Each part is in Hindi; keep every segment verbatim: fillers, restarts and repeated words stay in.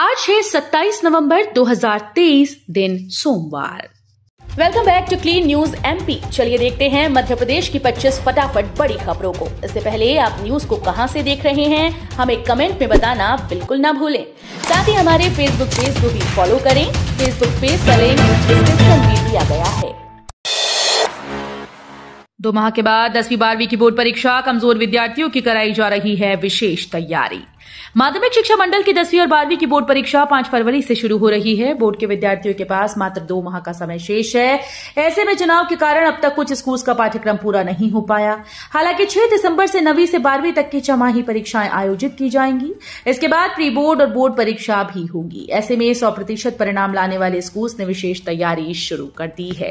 आज है सत्ताईस नवंबर दो हजार तेईस, दिन सोमवार। Welcome back to clean news MP. चलिए देखते हैं मध्य प्रदेश की पच्चीस फटाफट बड़ी खबरों को। इससे पहले आप न्यूज को कहां से देख रहे हैं हमें कमेंट में बताना बिल्कुल ना भूलें। साथ ही हमारे फेसबुक पेज को भी फॉलो करें। फेसबुक पेज का लिंक डिस्क्रिप्शन में दिया गया है। दो माह के बाद दसवीं बारहवीं की बोर्ड परीक्षा, कमजोर विद्यार्थियों की कराई जा रही है विशेष तैयारी। माध्यमिक शिक्षा मंडल की दसवीं और बारहवीं की बोर्ड परीक्षा पांच फरवरी से शुरू हो रही है। बोर्ड के विद्यार्थियों के पास मात्र दो माह का समय शेष है। ऐसे में चुनाव के कारण अब तक कुछ स्कूल्स का पाठ्यक्रम पूरा नहीं हो पाया। हालांकि छह दिसंबर से नवीं से बारहवीं तक की छमाही परीक्षाएं आयोजित की जाएंगी। इसके बाद प्री बोर्ड और बोर्ड परीक्षा भी होगी। ऐसे में सौ प्रतिशत परिणाम लाने वाले स्कूल्स ने विशेष तैयारी शुरू कर दी है।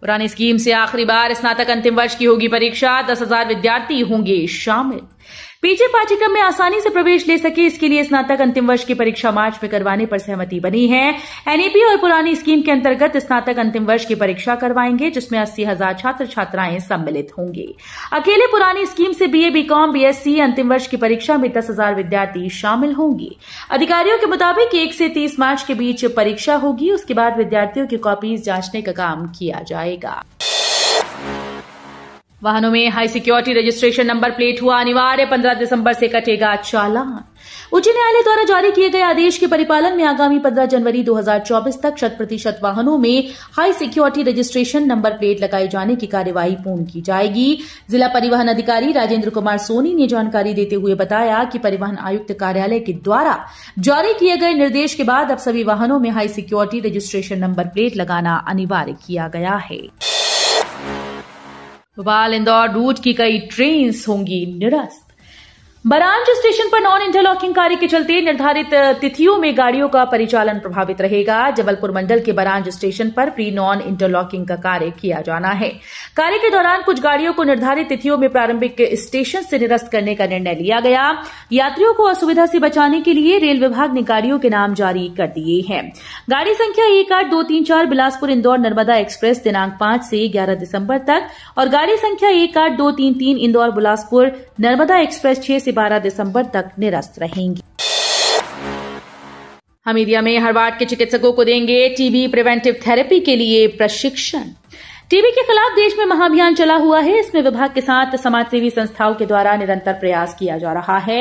पुरानी स्कीम से आखिरी बार स्नातक अंतिम वर्ष की होगी परीक्षा। दस हजार विद्यार्थी होंगे शामिल। पीजी पाठ्यक्रम में आसानी से प्रवेश ले सके इसके लिए स्नातक अंतिम वर्ष की परीक्षा मार्च में करवाने पर सहमति बनी है। एनईपी और पुरानी स्कीम के अंतर्गत स्नातक अंतिम वर्ष की परीक्षा करवाएंगे जिसमें अस्सी हजार छात्र छात्राएं सम्मिलित होंगे। अकेले पुरानी स्कीम से बीए बीकॉम बीएससी अंतिम वर्ष की परीक्षा में दस हजार विद्यार्थी शामिल होंगे। अधिकारियों के मुताबिक एक से तीस मार्च के बीच परीक्षा होगी। उसके बाद विद्यार्थियों की कॉपीज जांचने का काम किया जाएगा। वाहनों में high security registration number plate हुआ अनिवार्य। पंद्रह दिसंबर से कटेगा चालान। उच्च न्यायालय द्वारा जारी किए गए आदेश के परिपालन में आगामी पंद्रह जनवरी दो हजार चौबीस तक शत प्रतिशत वाहनों में high security registration number plate लगाए जाने की कार्यवाही पूर्ण की जाएगी। जिला परिवहन अधिकारी राजेंद्र कुमार सोनी ने जानकारी देते हुए बताया कि परिवहन आयुक्त कार्यालय के द्वारा जारी किए गए निर्देश के बाद अब सभी वाहनों में high security registration number plate लगाना अनिवार्य किया गया है। भोपाल इंदौर रूट की कई ट्रेन होंगी निरस्त। बरांच स्टेशन पर नॉन इंटरलॉकिंग कार्य के चलते निर्धारित तिथियों में गाड़ियों का परिचालन प्रभावित रहेगा। जबलपुर मंडल के बरांच स्टेशन पर प्री नॉन इंटरलॉकिंग का कार्य किया जाना है। कार्य के दौरान कुछ गाड़ियों को निर्धारित तिथियों में प्रारंभिक स्टेशन से निरस्त करने का निर्णय लिया गया। यात्रियों को असुविधा से बचाने के लिए रेल विभाग ने गाड़ियों के नाम जारी कर दिए हैं। गाड़ी संख्या एक आठ दो तीन चार बिलासपुर इंदौर नर्मदा एक्सप्रेस दिनांक पांच से ग्यारह दिसंबर तक और गाड़ी संख्या एक आठ दो तीन तीन इंदौर बिलासपुर नर्मदा एक्सप्रेस छह बारह दिसंबर तक निरस्त रहेंगी। हमीदिया में हर वार्ड के चिकित्सकों को देंगे टीबी प्रिवेंटिव थेरेपी के लिए प्रशिक्षण। टीबी के खिलाफ देश में महाअभियान चला हुआ है। इसमें विभाग के साथ समाजसेवी संस्थाओं के द्वारा निरंतर प्रयास किया जा रहा है।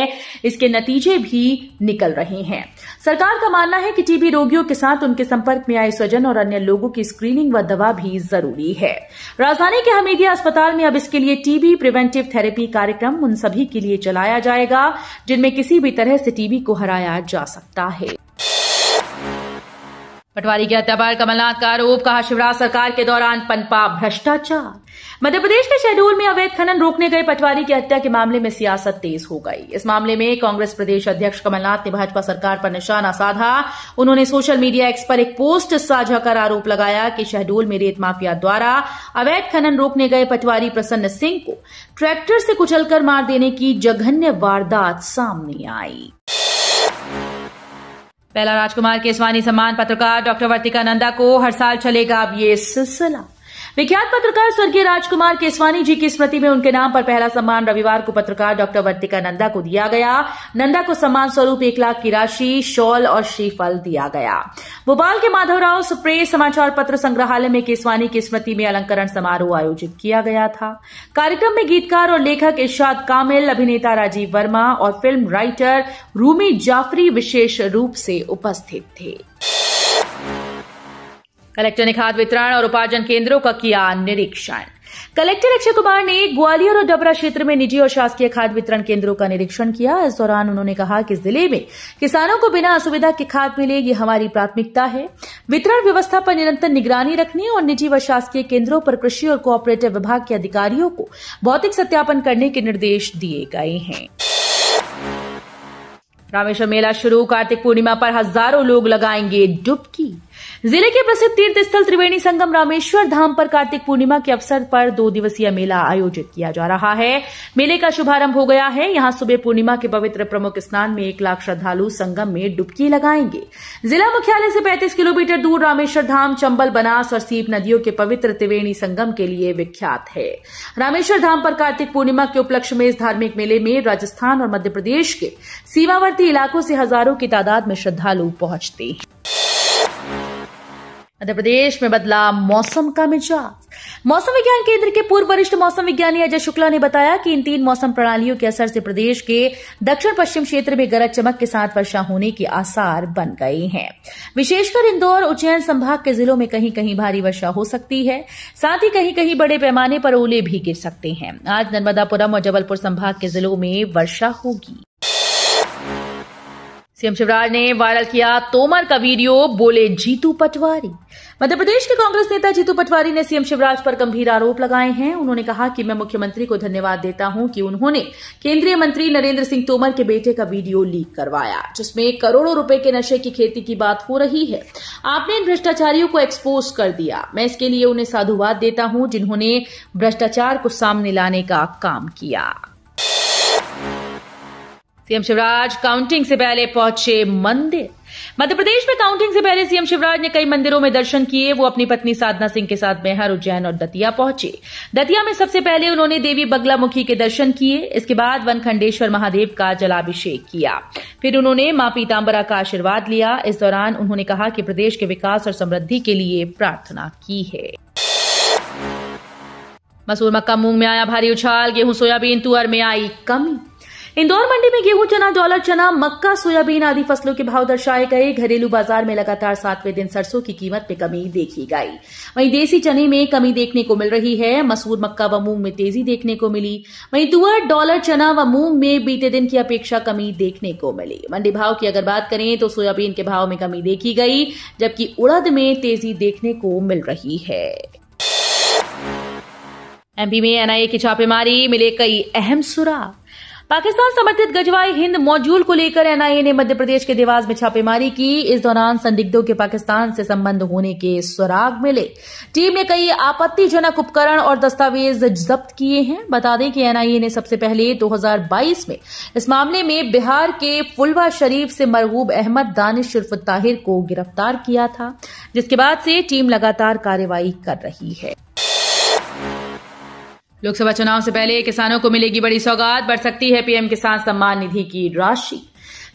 इसके नतीजे भी निकल रहे हैं। सरकार का मानना है कि टीबी रोगियों के साथ उनके संपर्क में आए स्वजन और अन्य लोगों की स्क्रीनिंग व दवा भी जरूरी है। राजधानी के हमीदिया अस्पताल में अब इसके लिए टीबी प्रिवेंटिव थेरेपी कार्यक्रम उन सभी के लिए चलाया जाएगा जिनमें किसी भी तरह से टीबी को हराया जा सकता है। पटवारी की हत्या पर कमलनाथ का आरोप, कहा शिवराज सरकार के दौरान पनपा भ्रष्टाचार। मध्य प्रदेश के शहडोल में अवैध खनन रोकने गए पटवारी की हत्या के मामले में सियासत तेज हो गई। इस मामले में कांग्रेस प्रदेश अध्यक्ष कमलनाथ ने भाजपा सरकार पर निशाना साधा। उन्होंने सोशल मीडिया एक्स पर एक पोस्ट साझा कर आरोप लगाया कि शहडोल में रेत माफिया द्वारा अवैध खनन रोकने गए पटवारी प्रसन्न सिंह को ट्रैक्टर से कुचलकर मार देने की जघन्य वारदात सामने आई। पहला राजकुमार केसवानी सम्मान पत्रकार डॉक्टर वर्तिका नंदा को हर साल चलेगा अब ये सिलसिला। विख्यात पत्रकार स्वर्गीय राजकुमार केसवानी जी की स्मृति में उनके नाम पर पहला सम्मान रविवार को पत्रकार डॉक्टर वर्तिका नंदा को दिया गया। नंदा को सम्मान स्वरूप एक लाख की राशि, शॉल और श्रीफल दिया गया। भोपाल के माधवराव सुप्रे समाचार पत्र संग्रहालय में केसवानी की स्मृति में अलंकरण समारोह आयोजित किया गया था। कार्यक्रम में गीतकार और लेखक इरशाद कामिल, अभिनेता राजीव वर्मा और फिल्म राइटर रूमी जाफरी विशेष रूप से उपस्थित थे। कलेक्टर ने खाद वितरण और उपार्जन केंद्रों का किया निरीक्षण। कलेक्टर अक्षय कुमार ने ग्वालियर और डबरा क्षेत्र में निजी और शासकीय खाद वितरण केंद्रों का निरीक्षण किया। इस दौरान उन्होंने कहा कि जिले में किसानों को बिना असुविधा के खाद मिले ये हमारी प्राथमिकता है। वितरण व्यवस्था पर निरंतर निगरानी रखने और निजी व शासकीय केंद्रों पर कृषि और कोऑपरेटिव विभाग के अधिकारियों को भौतिक सत्यापन करने के निर्देश दिए गए हैं। रामेश्वर मेला शुरू, कार्तिक पूर्णिमा पर हजारों लोग लगाएंगे डुबकी। जिले के प्रसिद्ध तीर्थ स्थल त्रिवेणी संगम रामेश्वर धाम पर कार्तिक पूर्णिमा के अवसर पर दो दिवसीय मेला आयोजित किया जा रहा है। मेले का शुभारंभ हो गया है। यहां सुबह पूर्णिमा के पवित्र प्रमुख स्नान में एक लाख श्रद्धालु संगम में डुबकी लगाएंगे। जिला मुख्यालय से पैंतीस किलोमीटर दूर रामेश्वर धाम चंबल, बनास और सीप नदियों के पवित्र त्रिवेणी संगम के लिए विख्यात है। रामेश्वर धाम पर कार्तिक पूर्णिमा के उपलक्ष्य में इस धार्मिक मेले में राजस्थान और मध्य प्रदेश के सीमावर्ती इलाकों से हजारों की तादाद में श्रद्धालु पहुंचते हैं। मध्य प्रदेश में बदला मौसम का मिजाज। मौसम विज्ञान केंद्र के पूर्व वरिष्ठ मौसम विज्ञानी अजय शुक्ला ने बताया कि इन तीन मौसम प्रणालियों के असर से प्रदेश के दक्षिण पश्चिम क्षेत्र में गरज चमक के साथ वर्षा होने के आसार बन गए हैं। विशेषकर इंदौर, उज्जैन संभाग के जिलों में कहीं कहीं भारी वर्षा हो सकती है। साथ ही कहीं कहीं बड़े पैमाने पर ओले भी गिर सकते हैं। आज नर्मदापुरम और जबलपुर संभाग के जिलों में वर्षा होगी। सीएम शिवराज ने वायरल किया तोमर का वीडियो, बोले जीतू पटवारी। मध्यप्रदेश के कांग्रेस नेता जीतू पटवारी ने सीएम शिवराज पर गंभीर आरोप लगाए हैं। उन्होंने कहा कि मैं मुख्यमंत्री को धन्यवाद देता हूं कि उन्होंने केंद्रीय मंत्री नरेंद्र सिंह तोमर के बेटे का वीडियो लीक करवाया, जिसमें करोड़ों रुपए के नशे की खेती की बात हो रही है। आपने इन भ्रष्टाचारियों को एक्सपोज कर दिया। मैं इसके लिए उन्हें साधुवाद देता हूं जिन्होंने भ्रष्टाचार को सामने लाने का काम किया। सीएम शिवराज काउंटिंग से पहले पहुंचे मंदिर। मध्यप्रदेश में काउंटिंग से पहले सीएम शिवराज ने कई मंदिरों में दर्शन किए। वो अपनी पत्नी साधना सिंह के साथ मैहर, उज्जैन और दतिया पहुंचे। दतिया में सबसे पहले उन्होंने देवी बगलामुखी के दर्शन किए। इसके बाद वनखंडेश्वर महादेव का जलाभिषेक किया। फिर उन्होंने मां पीताम्बरा का आशीर्वाद लिया। इस दौरान उन्होंने कहा कि प्रदेश के विकास और समृद्धि के लिए प्रार्थना की है। मसूर, मक्का, मूंग में आया भारी उछाल। गेहूं, सोयाबीन, तुअर में आई कमी। इंदौर मंडी में गेहूं, चना, डॉलर चना, मक्का, सोयाबीन आदि फसलों के भाव दर्शाए गए। घरेलू बाजार में लगातार सातवें दिन सरसों की कीमत में कमी देखी गई। वहीं देसी चने में कमी देखने को मिल रही है। मसूर, मक्का व मूंग में तेजी देखने को मिली। वहीं तुअर, डॉलर चना व मूंग में बीते दिन की अपेक्षा कमी देखने को मिली। मंडी भाव की अगर बात करें तो सोयाबीन के भाव में कमी देखी गई, जबकि उड़द में तेजी देखने को मिल रही है। एमपी में एनआईए की छापेमारी, मिले कई अहम सुराग। पाकिस्तान समर्थित गजवाए हिंद मॉड्यूल को लेकर एनआईए ने मध्य प्रदेश के देवास में छापेमारी की। इस दौरान संदिग्धों के पाकिस्तान से संबंध होने के सुराग मिले। टीम ने कई आपत्तिजनक उपकरण और दस्तावेज जब्त किए हैं। बता दें कि एनआईए ने सबसे पहले दो हज़ार बाईस में इस मामले में बिहार के फुलवा शरीफ से मरहूब अहमद दानिश उर्फ ताहिर को गिरफ्तार किया था, जिसके बाद से टीम लगातार कार्रवाई कर रही है। लोकसभा चुनाव से पहले किसानों को मिलेगी बड़ी सौगात, बढ़ सकती है पीएम किसान सम्मान निधि की राशि।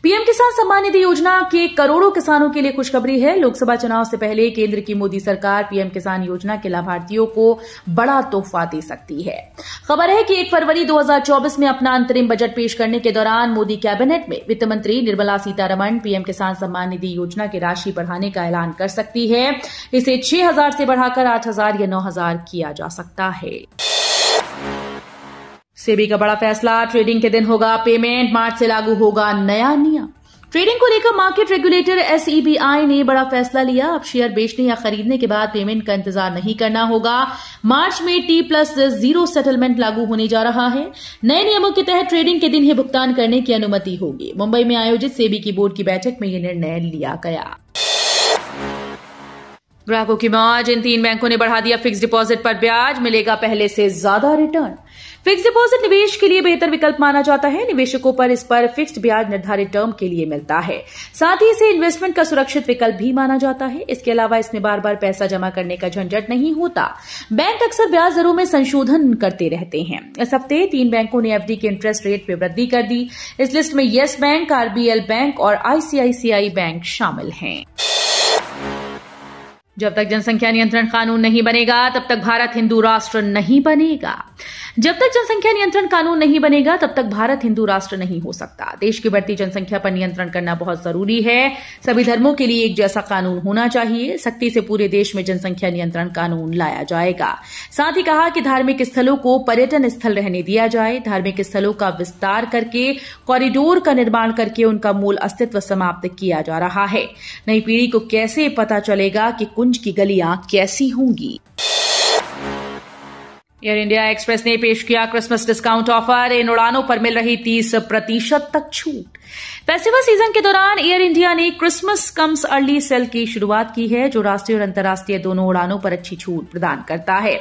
पीएम किसान सम्मान निधि योजना के करोड़ों किसानों के लिए खुशखबरी है। लोकसभा चुनाव से पहले केंद्र की मोदी सरकार पीएम किसान योजना के लाभार्थियों को बड़ा तोहफा दे सकती है। खबर है कि एक फरवरी दो हज़ार चौबीस में अपना अंतरिम बजट पेश करने के दौरान मोदी कैबिनेट में वित्त मंत्री निर्मला सीतारमण पीएम किसान सम्मान निधि योजना की राशि बढ़ाने का ऐलान कर सकती है। इसे छह हजार से बढ़ाकर आठ हजार या नौ हजार किया जा सकता है। सेबी का बड़ा फैसला, ट्रेडिंग के दिन होगा पेमेंट। मार्च से लागू होगा नया नियम। ट्रेडिंग को लेकर मार्केट रेगुलेटर एसईबीआई ने बड़ा फैसला लिया। अब शेयर बेचने या खरीदने के बाद पेमेंट का इंतजार नहीं करना होगा। मार्च में टी प्लस जीरो सेटलमेंट लागू होने जा रहा है। नए नियमों के तहत ट्रेडिंग के दिन ही भुगतान करने की अनुमति होगी। मुंबई में आयोजित सेबी की बोर्ड की बैठक में यह निर्णय लिया गया। ग्राहकों की मौज, इन तीन बैंकों ने बढ़ा दिया फिक्स डिपॉजिट पर ब्याज, मिलेगा पहले से ज्यादा रिटर्न। फिक्स डिपॉजिट निवेश के लिए बेहतर विकल्प माना जाता है। निवेशकों पर इस पर फिक्स्ड ब्याज निर्धारित टर्म के लिए मिलता है। साथ ही इसे इन्वेस्टमेंट का सुरक्षित विकल्प भी माना जाता है। इसके अलावा इसमें बार बार पैसा जमा करने का झंझट नहीं होता। बैंक अक्सर ब्याज दरों में संशोधन करते रहते हैं। इस हफ्ते तीन बैंकों ने एफडी के इंटरेस्ट रेट में वृद्धि कर दी। इस लिस्ट में येस बैंक, आरबीएल बैंक और आईसीआईसीआई बैंक शामिल हैं। जब तक जनसंख्या नियंत्रण कानून नहीं बनेगा तब तक भारत हिंदू राष्ट्र नहीं बनेगा। जब तक जनसंख्या नियंत्रण कानून नहीं बनेगा तब तक भारत हिंदू राष्ट्र नहीं हो सकता। देश की बढ़ती जनसंख्या पर नियंत्रण करना बहुत जरूरी है। सभी धर्मों के लिए एक जैसा कानून होना चाहिए। सख्ती से पूरे देश में जनसंख्या नियंत्रण कानून लाया जाएगा। साथ ही कहा कि धार्मिक स्थलों को पर्यटन स्थल रहने दिया जाए। धार्मिक स्थलों का विस्तार करके कॉरिडोर का निर्माण करके उनका मूल अस्तित्व समाप्त किया जा रहा है। नई पीढ़ी को कैसे पता चलेगा कि कुंज की गलियां कैसी होंगी। एयर इंडिया एक्सप्रेस ने पेश किया क्रिसमस डिस्काउंट ऑफर, इन उड़ानों पर मिल रही तीस प्रतिशत तक छूट। फेस्टिवल सीजन के दौरान एयर इंडिया ने क्रिसमस कम्स अर्ली सेल की शुरुआत की है, जो राष्ट्रीय और अंतर्राष्ट्रीय दोनों उड़ानों पर अच्छी छूट प्रदान करता है।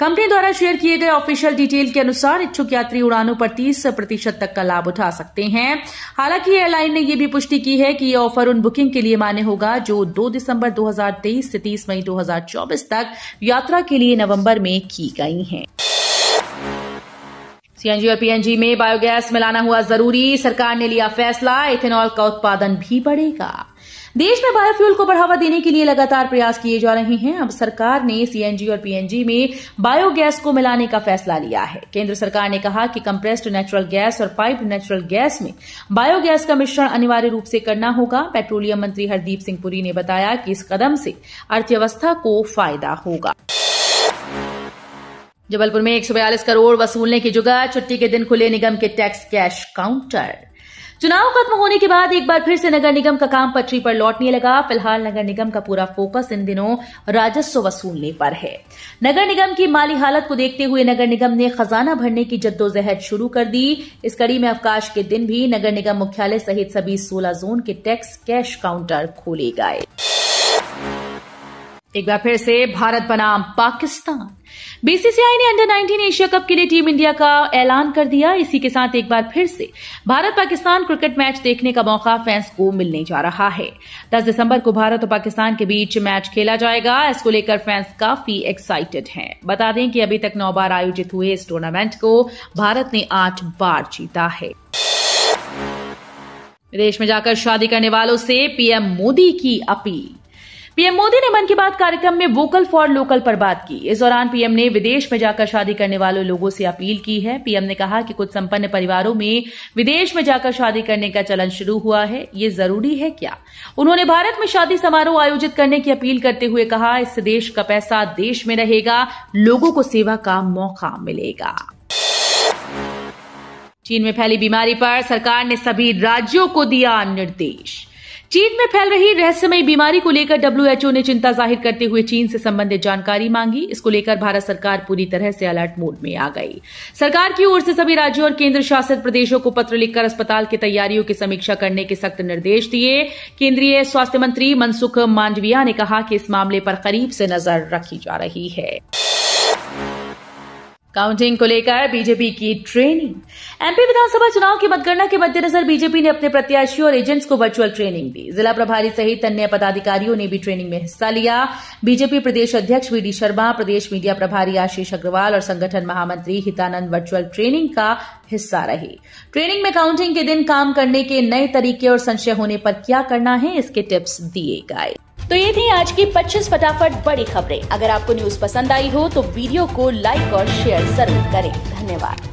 कंपनी द्वारा शेयर किए गए ऑफिशियल डिटेल के अनुसार इच्छुक यात्री उड़ानों पर तीस प्रतिशत तक का लाभ उठा सकते हैं। हालांकि एयरलाइन ने यह भी पुष्टि की है कि यह ऑफर उन बुकिंग के लिए मान्य होगा जो दो दिसंबर दो हजार तेईस से तीस मई दो हजार चौबीस तक यात्रा के लिए नवम्बर में की गई हैं। सीएनजी और पीएनजी में बायोगैस मिलाना हुआ जरूरी, सरकार ने लिया फैसला, इथेनॉल का उत्पादन भी बढ़ेगा। देश में बायोफ्यूल को बढ़ावा देने के लिए लगातार प्रयास किए जा रहे हैं। अब सरकार ने सीएनजी और पीएनजी में बायोगैस को मिलाने का फैसला लिया है। केंद्र सरकार ने कहा कि कंप्रेस्ड नेचुरल गैस और पाइप नेचुरल गैस में बायोगैस का मिश्रण अनिवार्य रूप से करना होगा। पेट्रोलियम मंत्री हरदीप सिंह पुरी ने बताया कि इस कदम से अर्थव्यवस्था को फायदा होगा। जबलपुर में एक सौ बयालीस करोड़ वसूलने की जगह, छुट्टी के दिन खुले निगम के टैक्स कैश काउंटर। चुनाव खत्म होने के बाद एक बार फिर से नगर निगम का काम पटरी पर लौटने लगा। फिलहाल नगर निगम का पूरा फोकस इन दिनों राजस्व वसूलने पर है। नगर निगम की माली हालत को देखते हुए नगर निगम ने खजाना भरने की जद्दोजहद शुरू कर दी। इस कड़ी में अवकाश के दिन भी नगर निगम मुख्यालय सहित सभी सोलह जोन के टैक्स कैश काउंटर खोले गए। एक बार फिर से भारत बनाम पाकिस्तान। बीसीसीआई ने अंडर नाइनटीन एशिया कप के लिए टीम इंडिया का ऐलान कर दिया। इसी के साथ एक बार फिर से भारत पाकिस्तान क्रिकेट मैच देखने का मौका फैंस को मिलने जा रहा है। दस दिसंबर को भारत और पाकिस्तान के बीच मैच खेला जाएगा। इसको लेकर फैंस काफी एक्साइटेड हैं। बता दें कि अभी तक नौ बार आयोजित हुए इस टूर्नामेंट को भारत ने आठ बार जीता है। विदेश में जाकर शादी करने वालों से पीएम मोदी की अपील। पीएम मोदी ने मन की बात कार्यक्रम में वोकल फॉर लोकल पर बात की। इस दौरान पीएम ने विदेश में जाकर शादी करने वाले लोगों से अपील की है। पीएम ने कहा कि कुछ संपन्न परिवारों में विदेश में जाकर शादी करने का चलन शुरू हुआ है, ये जरूरी है क्या? उन्होंने भारत में शादी समारोह आयोजित करने की अपील करते हुए कहा, इससे देश का पैसा देश में रहेगा, लोगों को सेवा का मौका मिलेगा। चीन में फैली बीमारी पर सरकार ने सभी राज्यों को दिया निर्देश। चीन में फैल रही रहस्यमयी बीमारी को लेकर डब्ल्यूएचओ ने चिंता जाहिर करते हुए चीन से संबंधित जानकारी मांगी। इसको लेकर भारत सरकार पूरी तरह से अलर्ट मोड में आ गई। सरकार की ओर से सभी राज्यों और केंद्र शासित प्रदेशों को पत्र लिखकर अस्पताल की तैयारियों की समीक्षा करने के सख्त निर्देश दिए। केंद्रीय स्वास्थ्य मंत्री मनसुख मांडविया ने कहा कि इस मामले पर करीब से नजर रखी जा रही है। काउंटिंग को लेकर बीजेपी की ट्रेनिंग। एमपी विधानसभा चुनाव की मतगणना के मद्देनजर बीजेपी ने अपने प्रत्याशियों और एजेंट्स को वर्चुअल ट्रेनिंग दी। जिला प्रभारी सहित अन्य पदाधिकारियों ने भी ट्रेनिंग में हिस्सा लिया। बीजेपी प्रदेश अध्यक्ष वीडी शर्मा, प्रदेश मीडिया प्रभारी आशीष अग्रवाल और संगठन महामंत्री हितानंद वर्चुअल ट्रेनिंग का हिस्सा रहे। ट्रेनिंग में काउंटिंग के दिन काम करने के नए तरीके और संशय होने पर क्या करना है, इसके टिप्स दिए गए। तो ये थी आज की पच्चीस फटाफट बड़ी खबरें। अगर आपको न्यूज़ पसंद आई हो तो वीडियो को लाइक और शेयर जरूर करें। धन्यवाद।